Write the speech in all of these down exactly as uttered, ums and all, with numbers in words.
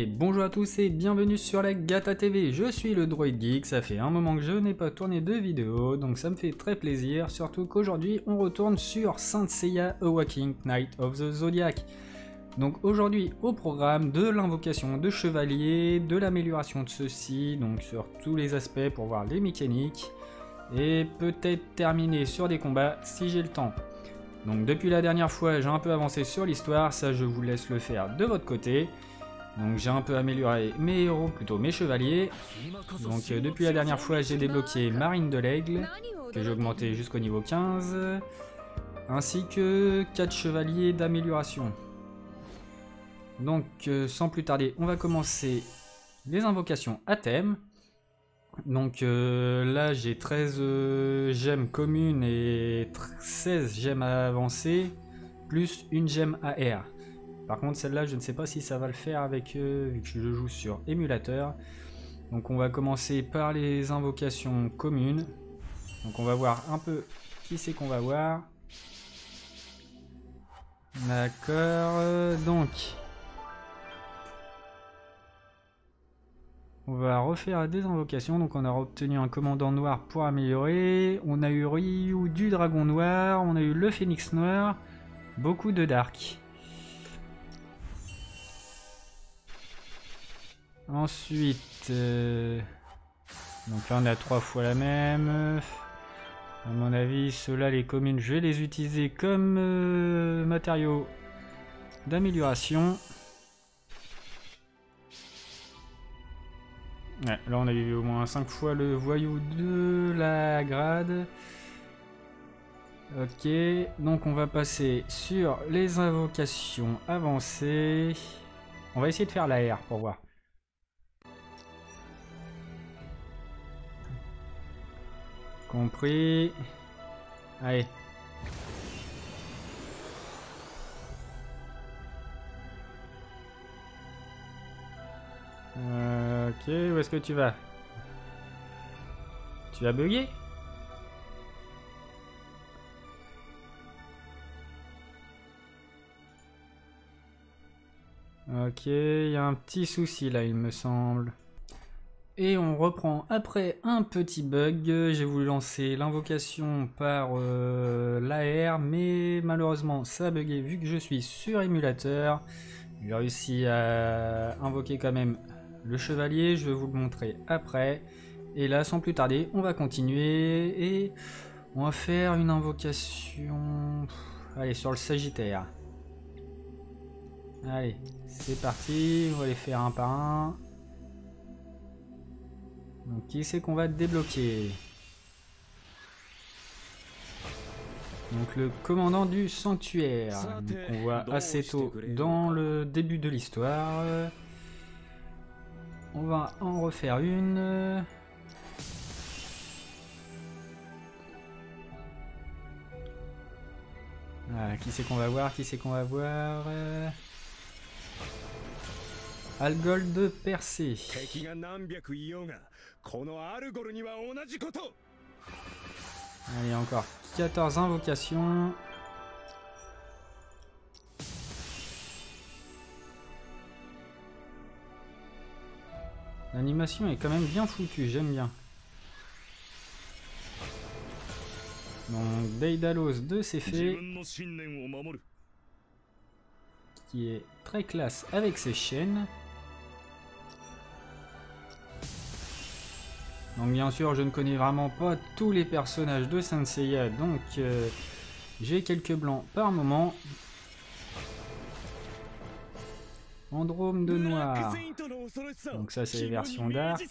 Et bonjour à tous et bienvenue sur la GATA T V, je suis le droïde geek, ça fait un moment que je n'ai pas tourné de vidéo, donc ça me fait très plaisir, surtout qu'aujourd'hui on retourne sur Saint Seiya Awakening Knight of the Zodiac. Donc aujourd'hui au programme de l'invocation de chevalier, de l'amélioration de ceci, donc sur tous les aspects pour voir les mécaniques, et peut-être terminer sur des combats si j'ai le temps. Donc depuis la dernière fois j'ai un peu avancé sur l'histoire, ça je vous laisse le faire de votre côté. Donc j'ai un peu amélioré mes héros, plutôt mes chevaliers. Donc euh, depuis la dernière fois j'ai débloqué Marine de l'Aigle, que j'ai augmenté jusqu'au niveau quinze, ainsi que quatre chevaliers d'amélioration. Donc euh, sans plus tarder, on va commencer les invocations à thème. Donc euh, là j'ai treize euh, gemmes communes et seize gemmes à avancer, plus une gemme A R. Par contre celle-là je ne sais pas si ça va le faire avec euh, vu que je joue sur émulateur. Donc on va commencer par les invocations communes. Donc on va voir un peu qui c'est qu'on va voir. D'accord, donc on va refaire des invocations. Donc on a obtenu un commandant noir pour améliorer. On a eu Ryu du dragon noir. On a eu le phénix noir. Beaucoup de dark. Ensuite, euh, donc là on a trois fois la même. À mon avis, ceux-là, les communes, je vais les utiliser comme euh, matériaux d'amélioration. Ouais, là, on a eu au moins cinq fois le voyou de la grade. Ok, donc on va passer sur les invocations avancées. On va essayer de faire la R pour voir. Compris. Allez. Euh, ok, où est-ce que tu vas? Tu as bugué? Ok, il y a un petit souci là, il me semble. Et on reprend après un petit bug. J'ai voulu lancer l'invocation par euh, l'A R, mais malheureusement ça a bugué vu que je suis sur émulateur. J'ai réussi à invoquer quand même le chevalier, je vais vous le montrer après. Et là sans plus tarder on va continuer et on va faire une invocation. Allez, sur le Sagittaire. Allez, c'est parti, on va les faire un par un. Donc qui c'est qu'on va débloquer? Donc le commandant du sanctuaire, qu'on voit assez tôt dans le début de l'histoire. On va en refaire une. Voilà, qui c'est qu'on va voir? Qui c'est qu'on va voir? Algol de Persée. Allez, encore quatorze invocations. L'animation est quand même bien foutue, j'aime bien. Donc Deidalos de ses fées, qui est très classe avec ses chaînes. Donc bien sûr, je ne connais vraiment pas tous les personnages de Saint Seiya, donc euh, j'ai quelques blancs par moment. Andromède noire. Donc ça c'est les versions dark.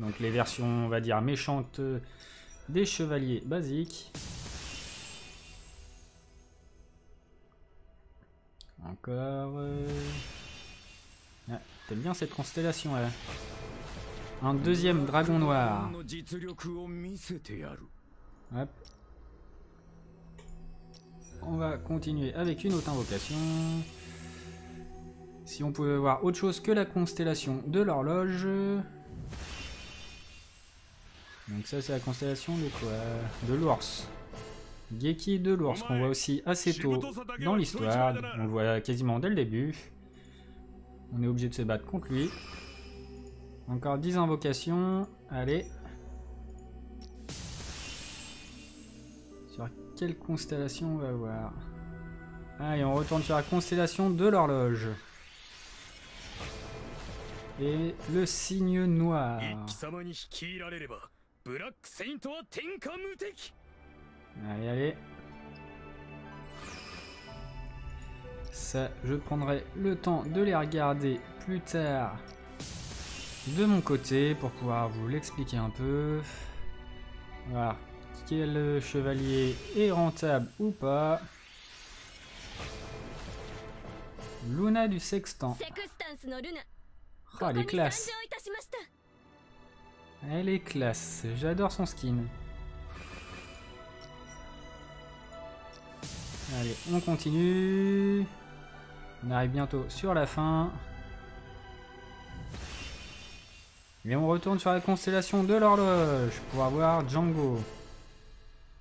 Donc les versions, on va dire, méchantes des chevaliers basiques. Encore... Euh... Ah, t'aimes bien cette constellation là. Un deuxième dragon noir. Hop. On va continuer avec une autre invocation. Si on pouvait voir autre chose que la constellation de l'horloge. Donc ça c'est la constellation de quoi? De l'ours. Geki de l'ours, qu'on voit aussi assez tôt dans l'histoire. On le voit quasiment dès le début. On est obligé de se battre contre lui. Encore dix invocations. Allez. Sur quelle constellation on va voir? Allez, on retourne sur la constellation de l'horloge. Et le signe noir. Allez, allez. Ça, je prendrai le temps de les regarder plus tard de mon côté pour pouvoir vous l'expliquer un peu. Voir quel chevalier est rentable ou pas. Luna du Sextant. Oh, elle est classe. Elle est classe. J'adore son skin. Allez, on continue. On arrive bientôt sur la fin. Et on retourne sur la constellation de l'horloge pour pouvoir voir Django.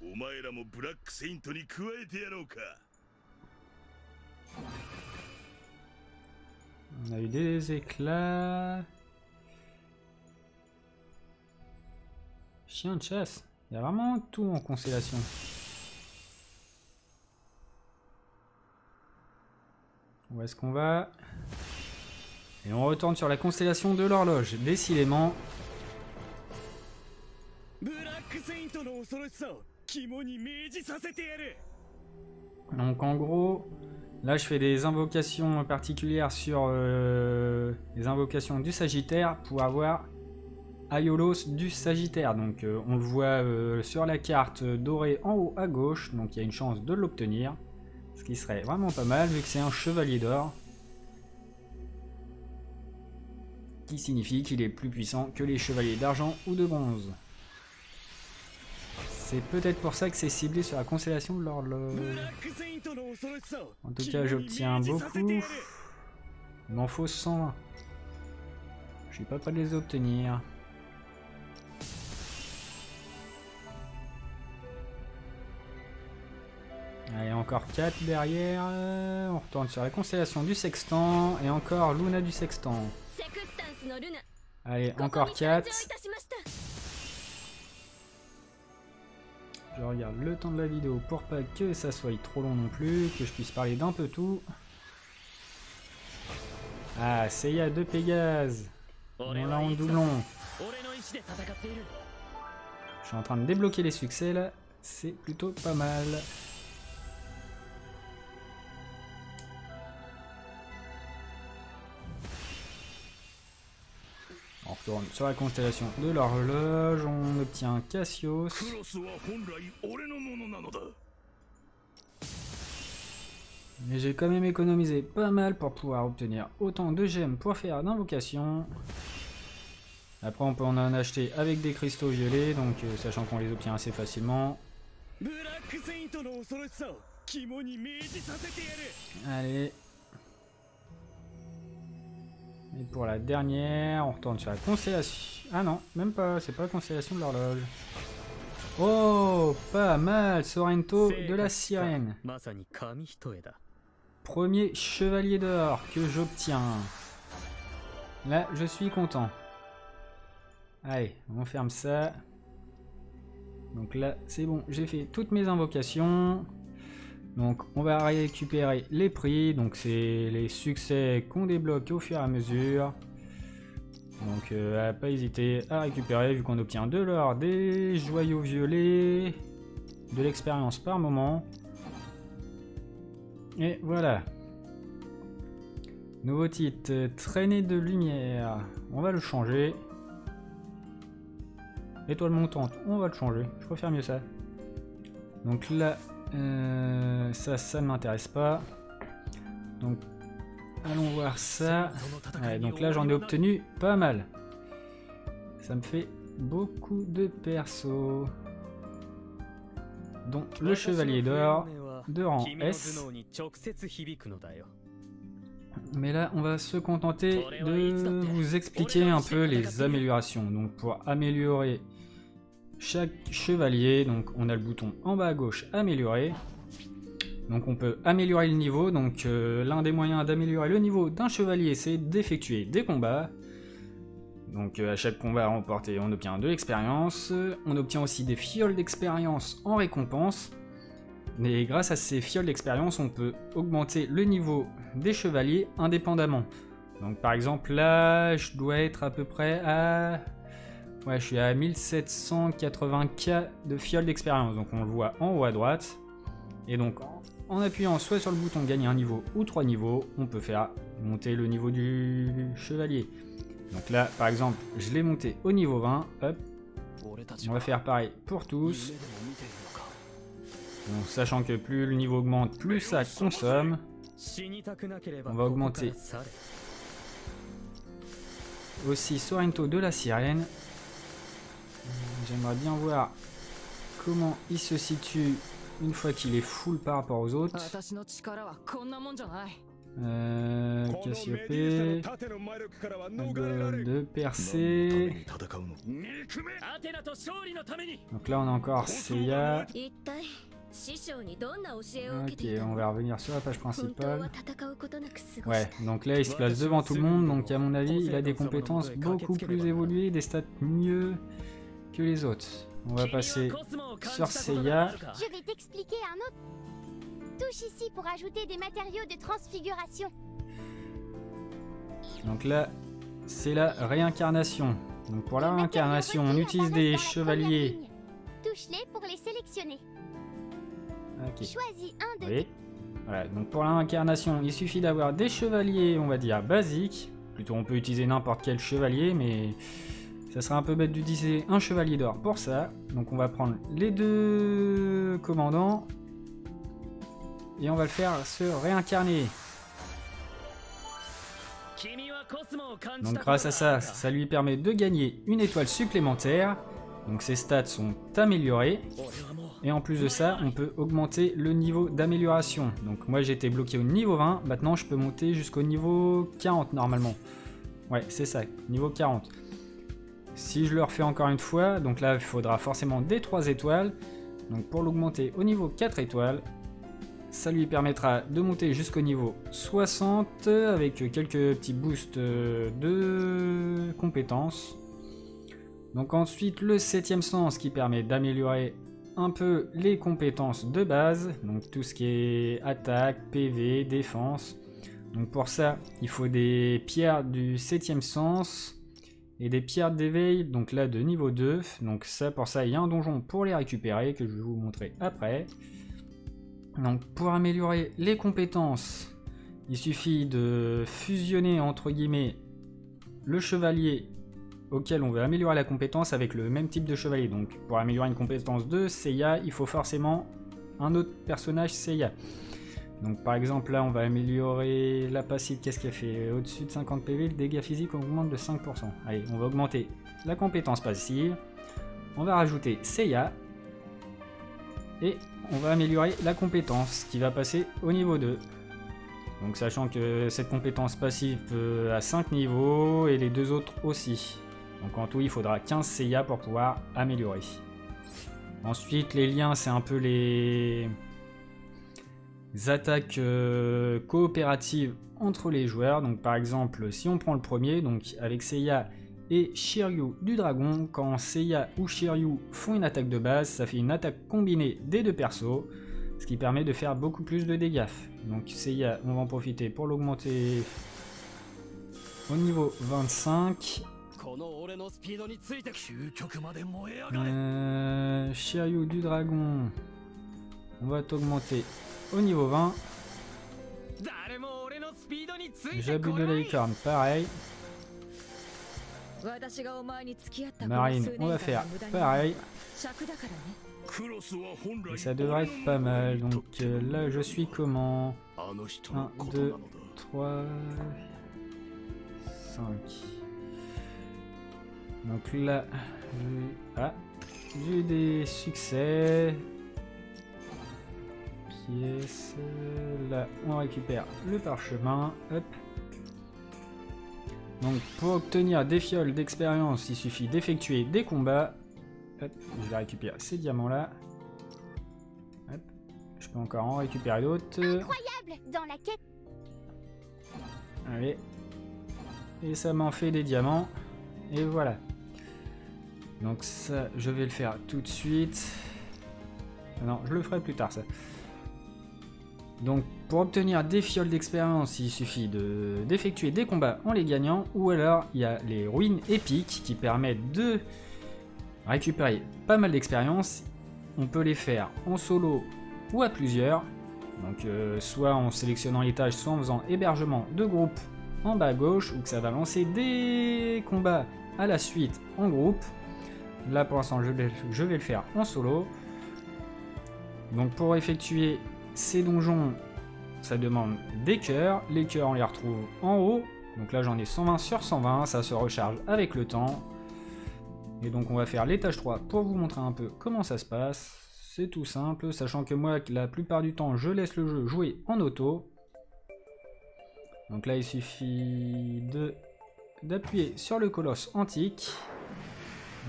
On a eu des éclats. Chien de chasse. Il y a vraiment tout en constellation. Où est-ce qu'on va? Et on retourne sur la constellation de l'horloge. Décidément. Donc en gros... Là, je fais des invocations particulières sur euh, les invocations du Sagittaire pour avoir Aiolos du Sagittaire. Donc, euh, on le voit euh, sur la carte dorée en haut à gauche. Donc, il y a une chance de l'obtenir. Ce qui serait vraiment pas mal vu que c'est un chevalier d'or. Qui signifie qu'il est plus puissant que les chevaliers d'argent ou de bronze. C'est peut-être pour ça que c'est ciblé sur la constellation de l'horloge. En tout cas, j'obtiens beaucoup. Il m'en faut cent vingt. Je suis pas prêt de les obtenir. Allez, encore quatre derrière. On retourne sur la constellation du Sextant. Et encore Luna du Sextant. Allez, encore quatre. Je regarde le temps de la vidéo pour pas que ça soit trop long non plus, que je puisse parler d'un peu tout. Ah, Seiya de Pégase. On est là en doublon. Je suis en train de débloquer les succès là, c'est plutôt pas mal. On retourne sur la constellation de l'horloge, on obtient Cassios. Mais j'ai quand même économisé pas mal pour pouvoir obtenir autant de gemmes pour faire d'invocation. Après on peut en acheter avec des cristaux violets, donc euh, sachant qu'on les obtient assez facilement. Allez. Et pour la dernière, on retourne sur la constellation... Ah non, même pas, c'est pas la constellation de l'horloge. Oh, pas mal, Sorrento de la sirène. Premier chevalier d'or que j'obtiens. Là, je suis content. Allez, on ferme ça. Donc là, c'est bon, j'ai fait toutes mes invocations. Donc on va récupérer les prix, donc c'est les succès qu'on débloque au fur et à mesure. Donc euh, à pas hésiter à récupérer vu qu'on obtient de l'or, des joyaux violets, de l'expérience par moment. Et voilà. Nouveau titre, traînée de lumière, on va le changer. Étoile montante, on va le changer, je préfère mieux ça. Donc là... Euh, ça, ça ne m'intéresse pas. Donc, allons voir ça. Ouais, donc là, j'en ai obtenu pas mal. Ça me fait beaucoup de persos. Dont le chevalier d'or de rang S. Mais là, on va se contenter de vous expliquer un peu les améliorations. Donc, pour améliorer... Chaque chevalier, donc on a le bouton en bas à gauche améliorer. Donc on peut améliorer le niveau, donc euh, l'un des moyens d'améliorer le niveau d'un chevalier, c'est d'effectuer des combats. Donc euh, à chaque combat remporté, on obtient de l'expérience, on obtient aussi des fioles d'expérience en récompense. Et grâce à ces fioles d'expérience, on peut augmenter le niveau des chevaliers indépendamment. Donc par exemple là, je dois être à peu près à... Ouais, je suis à mille sept cent quatre-vingts K de fioles d'expérience, donc on le voit en haut à droite. Et donc en appuyant soit sur le bouton gagner un niveau ou trois niveaux, on peut faire monter le niveau du chevalier. Donc là par exemple, je l'ai monté au niveau vingt, hop. On va faire pareil pour tous. Donc, sachant que plus le niveau augmente, plus ça consomme. On va augmenter aussi Sorrento de la sirène. J'aimerais bien voir comment il se situe une fois qu'il est full par rapport aux autres. Euh, Cassiopée, Algol de Persée. Donc là on a encore Seiya. Ok, on va revenir sur la page principale. Ouais, donc là il se place devant tout le monde, donc à mon avis il a des compétences beaucoup plus évoluées, des stats mieux que les autres. On va passer sur Seiya. Je vais t'expliquer un autre. Touche ici pour ajouter des matériaux de transfiguration. Donc là, c'est la réincarnation. Donc pour la réincarnation, on utilise des chevaliers. Touche-les pour les sélectionner. Ok. Choisis un de... Oui. Voilà, donc pour la réincarnation, il suffit d'avoir des chevaliers, on va dire, basiques. Plutôt, on peut utiliser n'importe quel chevalier, mais... ça serait un peu bête d'utiliser un chevalier d'or pour ça. Donc on va prendre les deux commandants. Et on va le faire se réincarner. Donc grâce à ça, ça lui permet de gagner une étoile supplémentaire. Donc ses stats sont améliorées. Et en plus de ça, on peut augmenter le niveau d'amélioration. Donc moi j'étais bloqué au niveau vingt. Maintenant je peux monter jusqu'au niveau quarante normalement. Ouais, c'est ça, niveau quarante. Si je le refais encore une fois, donc là il faudra forcément des trois étoiles. Donc pour l'augmenter au niveau quatre étoiles, ça lui permettra de monter jusqu'au niveau soixante avec quelques petits boosts de compétences. Donc ensuite le septième sens qui permet d'améliorer un peu les compétences de base. Donc tout ce qui est attaque, P V, défense. Donc pour ça il faut des pierres du septième sens. Et des pierres d'éveil, donc là de niveau deux. Donc ça, pour ça, il y a un donjon pour les récupérer que je vais vous montrer après. Donc pour améliorer les compétences, il suffit de fusionner entre guillemets le chevalier auquel on veut améliorer la compétence avec le même type de chevalier. Donc pour améliorer une compétence de Seiya, il faut forcément un autre personnage Seiya. Donc par exemple là on va améliorer la passive, qu'est-ce qu'elle fait? Au-dessus de cinquante P V, le dégât physique augmente de cinq pour cent. Allez, on va augmenter la compétence passive, on va rajouter Seiya, et on va améliorer la compétence qui va passer au niveau deux. Donc sachant que cette compétence passive peut à cinq niveaux et les deux autres aussi. Donc en tout il faudra quinze Seiya pour pouvoir améliorer. Ensuite les liens, c'est un peu les... attaques euh, coopératives entre les joueurs. Donc par exemple si on prend le premier, donc avec Seiya et Shiryu du dragon, quand Seiya ou Shiryu font une attaque de base, ça fait une attaque combinée des deux persos, ce qui permet de faire beaucoup plus de dégâts. Donc Seiya, on va en profiter pour l'augmenter au niveau vingt-cinq. euh, Shiryu du dragon, on va t'augmenter au niveau vingt. J'abus de la licorne, pareil. Marine, on va faire pareil. Et ça devrait être pas mal. Donc euh, là, je suis comment? Un, deux, trois, cinq. Donc là, j'ai ah, j'ai des succès. Yes, là on récupère le parchemin, hop. Donc pour obtenir des fioles d'expérience, il suffit d'effectuer des combats. Hop, je vais récupérer ces diamants là. Hop. Je Je peux encore en récupérer d'autres. Incroyable, dans la quête. Allez. Et ça m'en fait des diamants. Et voilà. Donc ça, je vais le faire tout de suite. Non, je le ferai plus tard, ça. Donc, pour obtenir des fioles d'expérience, il suffit de d'effectuer des combats en les gagnant. Ou alors, il y a les ruines épiques qui permettent de récupérer pas mal d'expérience. On peut les faire en solo ou à plusieurs. Donc, euh, soit en sélectionnant les tâches, soit en faisant hébergement de groupe en bas à gauche. Ou que ça va lancer des combats à la suite en groupe. Là, pour l'instant, je vais, je vais le faire en solo. Donc, pour effectuer ces donjons, ça demande des cœurs. Les cœurs, on les retrouve en haut. Donc là, j'en ai cent vingt sur cent vingt. Ça se recharge avec le temps. Et donc, on va faire l'étage trois pour vous montrer un peu comment ça se passe. C'est tout simple, sachant que moi, la plupart du temps, je laisse le jeu jouer en auto. Donc là, il suffit de d'appuyer sur le colosse antique.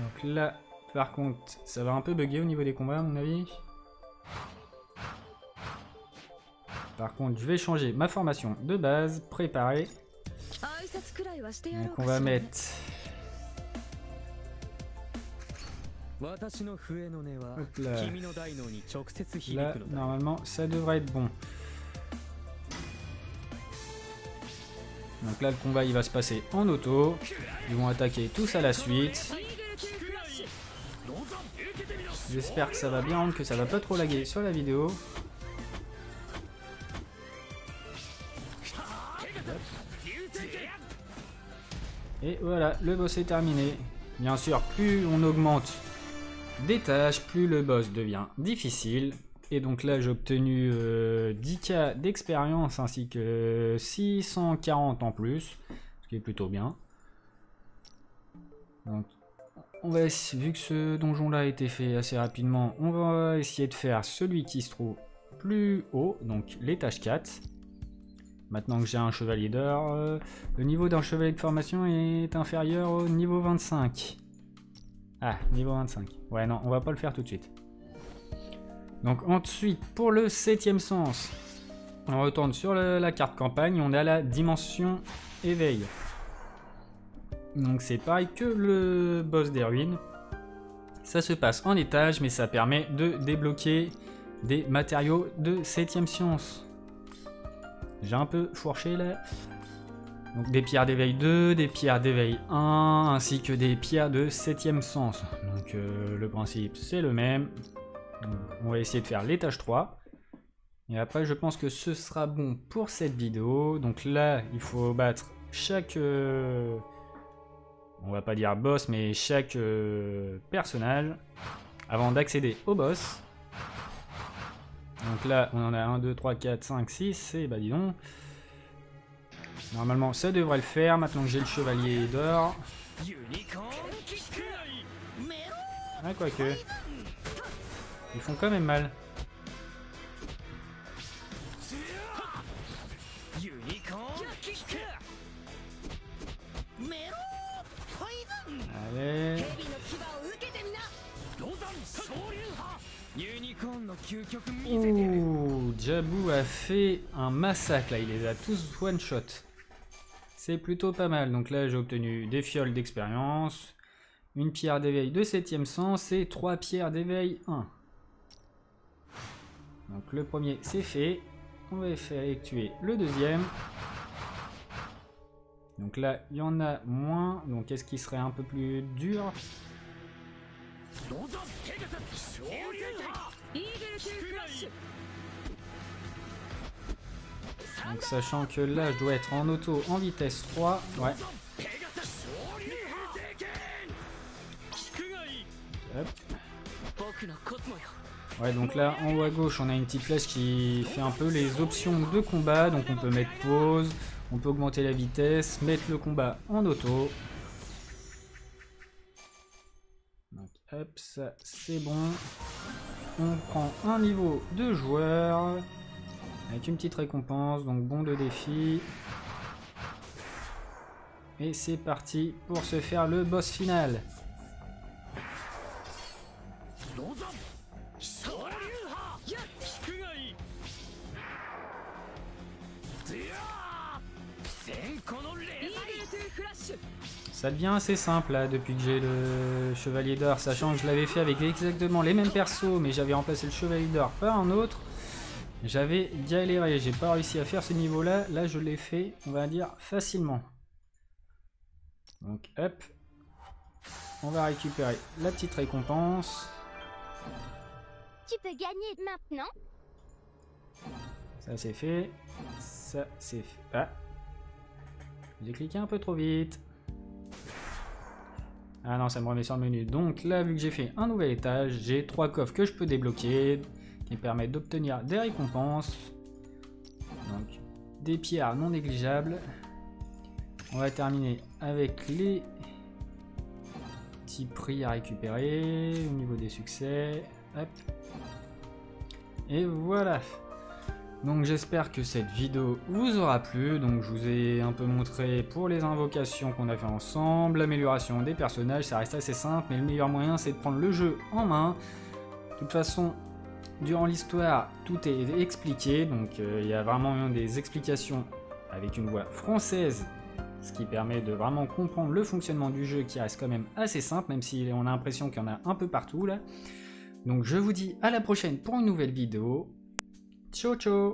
Donc là, par contre, ça va un peu bugger au niveau des combats, à mon avis. Par contre, je vais changer ma formation de base, préparer. Donc on va mettre Hop là. Là, normalement, ça devrait être bon. Donc là, le combat, il va se passer en auto. Ils vont attaquer tous à la suite. J'espère que ça va bien rendre, que ça va pas trop laguer sur la vidéo. Et voilà, le boss est terminé. Bien sûr, plus on augmente des tâches, plus le boss devient difficile. Et donc là, j'ai obtenu euh, dix mille d'expérience ainsi que six cent quarante en plus, ce qui est plutôt bien. Donc, on va essayer, vu que ce donjon-là a été fait assez rapidement, on va essayer de faire celui qui se trouve plus haut, donc l'étage quatre. Maintenant que j'ai un chevalier d'or, euh, le niveau d'un chevalier de formation est inférieur au niveau vingt-cinq. Ah, niveau vingt-cinq. Ouais, non, on va pas le faire tout de suite. Donc ensuite, pour le septième sens, on retourne sur le, la carte campagne, on a la dimension éveil. Donc c'est pareil que le boss des ruines. Ça se passe en étage, mais ça permet de débloquer des matériaux de septième science. J'ai un peu fourché là. Donc des pierres d'éveil deux, des pierres d'éveil un, ainsi que des pierres de septième sens. Donc euh, le principe c'est le même. Donc, on va essayer de faire l'étage trois. Et après je pense que ce sera bon pour cette vidéo. Donc là il faut battre chaque... Euh, on va pas dire boss, mais chaque euh, personnage avant d'accéder au boss. Donc là, on en a un, deux, trois, quatre, cinq, six, et bah dis donc. Normalement, ça devrait le faire, maintenant que j'ai le chevalier d'or. Ah, quoique. Ils font quand même mal. Allez. Ouh, Jabu a fait un massacre là, il les a tous one shot. C'est plutôt pas mal. Donc là j'ai obtenu des fioles d'expérience, une pierre d'éveil de septième sens et trois pierres d'éveil un. Donc le premier c'est fait, on va effectuer le deuxième. Donc là il y en a moins, donc est-ce qu'il serait un peu plus dur? Donc sachant que là je dois être en auto en vitesse trois, ouais. Hop. Ouais, donc là en haut à gauche on a une petite flèche qui fait un peu les options de combat, donc on peut mettre pause, on peut augmenter la vitesse, mettre le combat en auto. Hop, ça c'est bon. On prend un niveau de joueur avec une petite récompense, donc bon de défi. Et c'est parti pour se faire le boss final. Ça devient assez simple là depuis que j'ai le chevalier d'or, sachant que je l'avais fait avec exactement les mêmes persos, mais j'avais remplacé le chevalier d'or par un autre. J'avais galéré, j'ai pas réussi à faire ce niveau là, là je l'ai fait, on va dire, facilement. Donc hop, on va récupérer la petite récompense. Tu peux gagner maintenant. Ça c'est fait, ça c'est fait. Ah, j'ai cliqué un peu trop vite. Ah non, ça me remet sur le menu. Donc là, vu que j'ai fait un nouvel étage, j'ai trois coffres que je peux débloquer qui me permettent d'obtenir des récompenses. Donc des pierres non négligeables. On va terminer avec les petits prix à récupérer au niveau des succès. Hop. Et voilà. Donc j'espère que cette vidéo vous aura plu, donc je vous ai un peu montré pour les invocations qu'on a fait ensemble, l'amélioration des personnages, ça reste assez simple, mais le meilleur moyen c'est de prendre le jeu en main. De toute façon, durant l'histoire, tout est expliqué, donc il euh, y a vraiment des explications avec une voix française, ce qui permet de vraiment comprendre le fonctionnement du jeu qui reste quand même assez simple, même si on a l'impression qu'il y en a un peu partout là. Donc je vous dis à la prochaine pour une nouvelle vidéo. Ciao ciao.